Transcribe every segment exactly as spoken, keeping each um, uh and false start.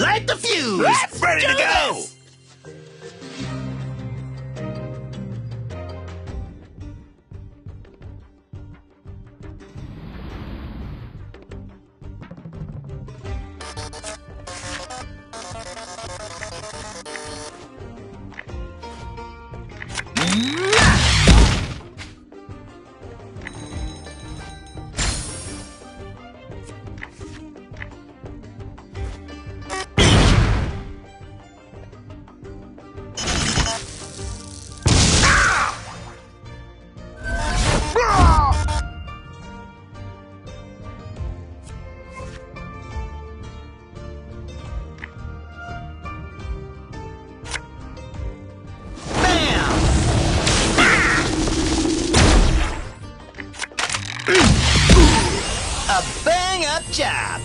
Light the fuse! Let's Ready to go! This. A bang-up job!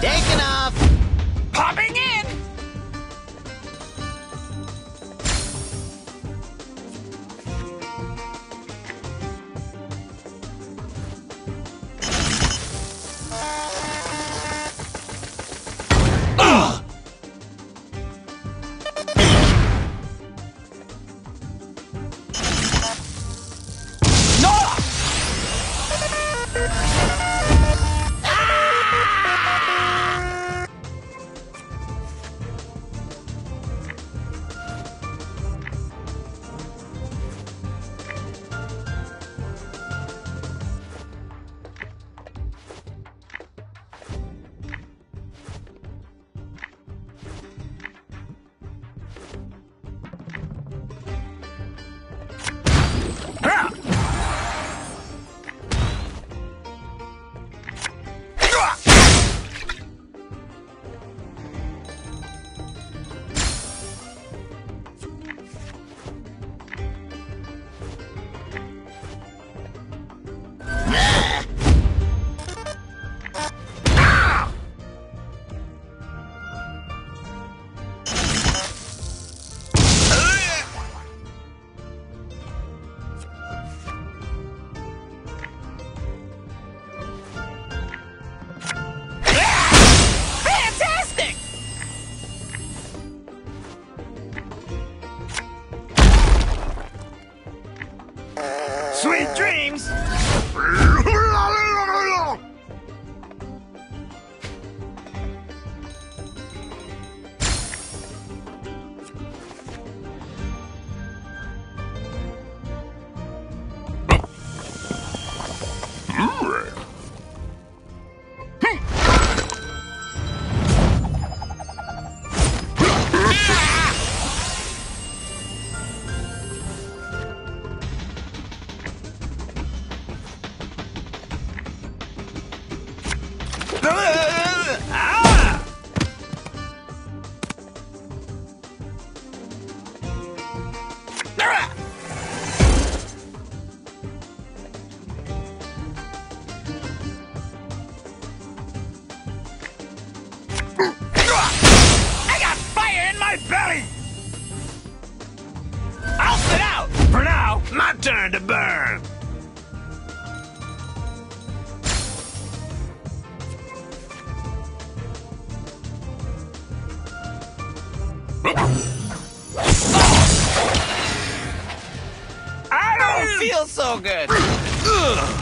Taking off! Popping in! Uh. No! Sweet dreams! I got fire in my belly! I'll sit out! For now, my turn to burn! I don't feel so good! Ugh.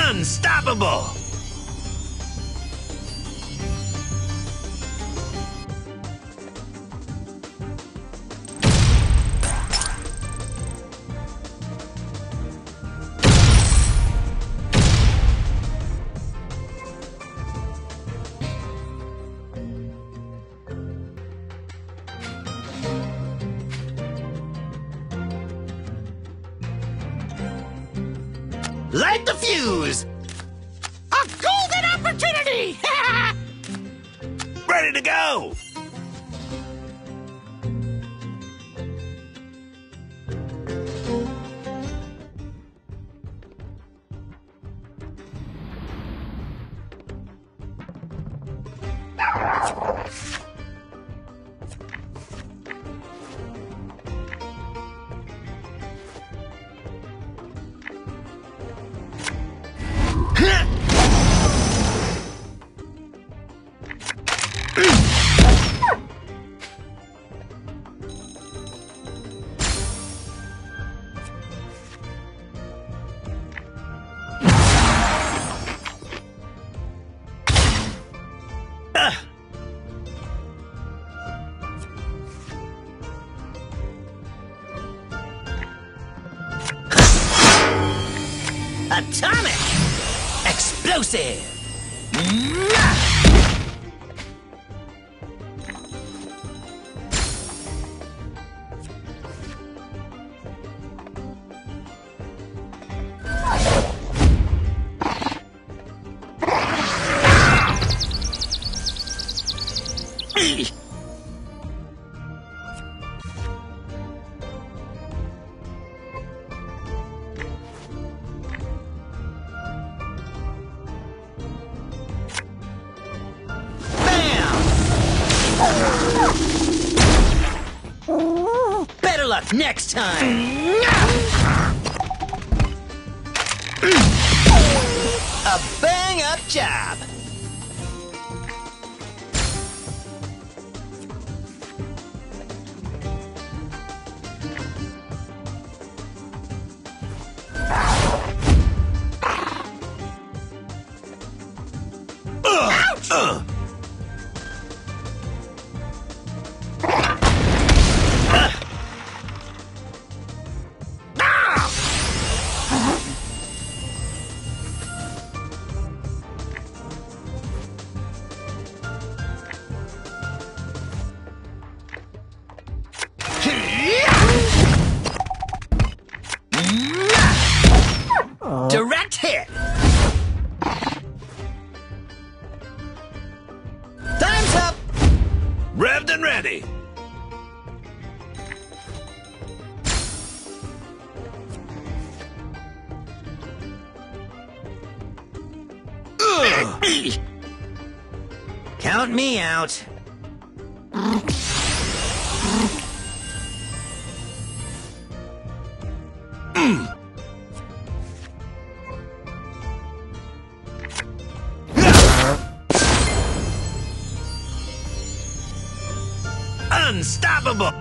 Unstoppable! Light the fuse! A golden opportunity! Ready to go! Atomic! Explosive! Next time! A bang-up job! Ouch! Uh. Count me out. Unstoppable.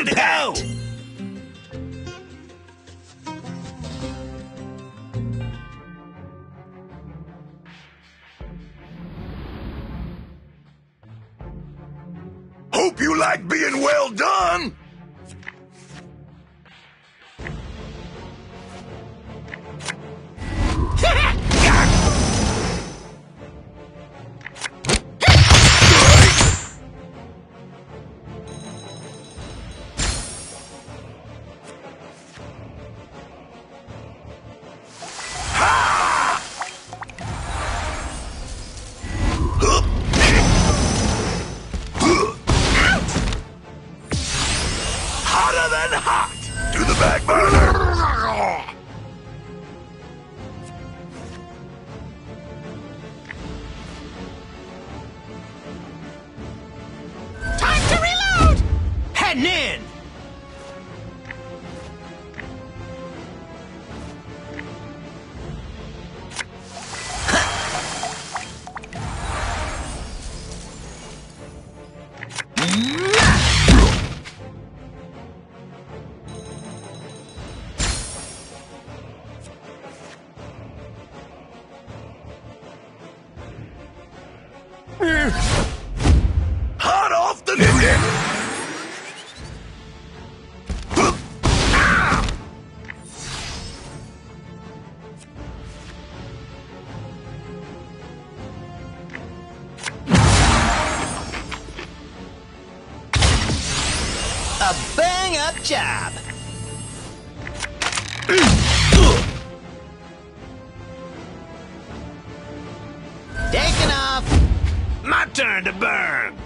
Time to go! Hope you like being well done! In. Hot off the neck. A bang-up job! Taking off! My turn to burn!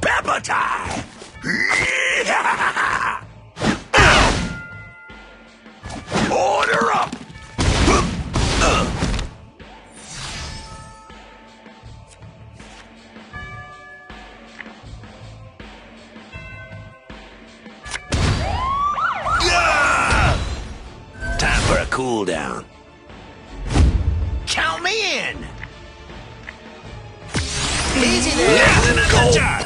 Pepper time! Order up! Time for a cool down. Count me in! Easy there! Go! Giants.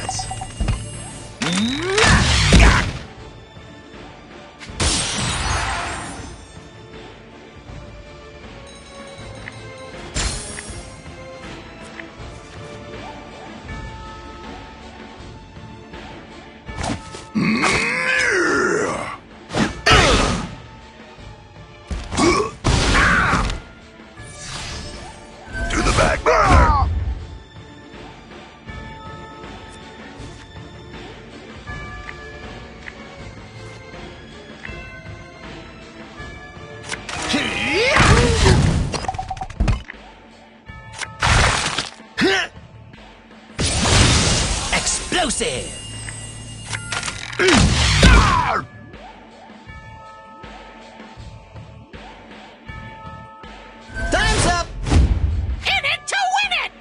Explosive! Time's up! In it to win it!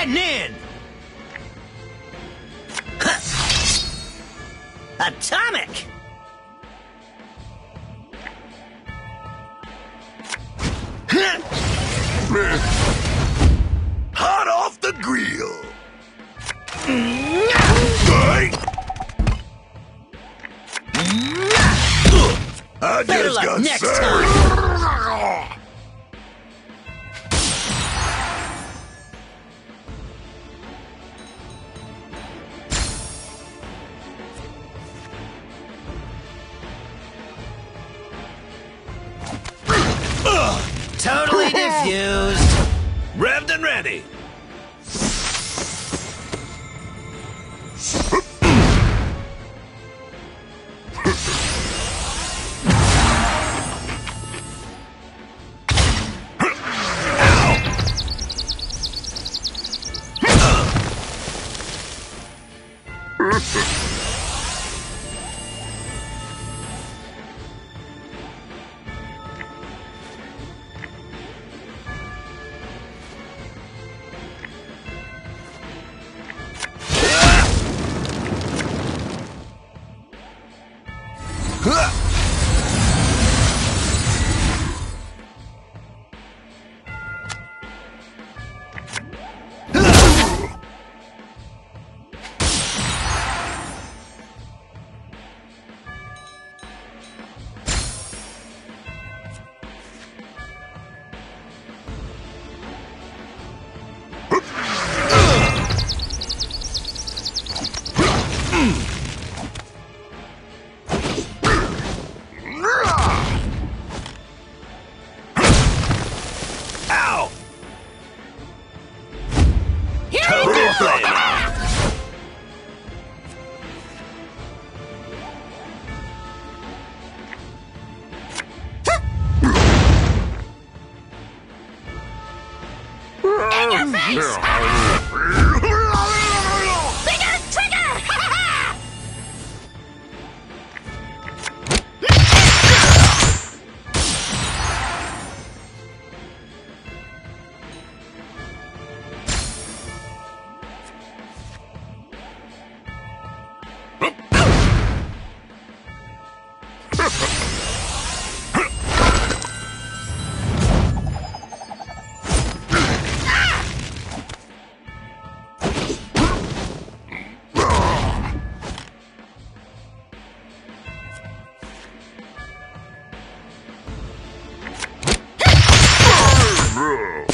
heading in! Atomic! Hot off the grill! I Better just got next saved. Time. Totally diffused. Revved and ready. Bro.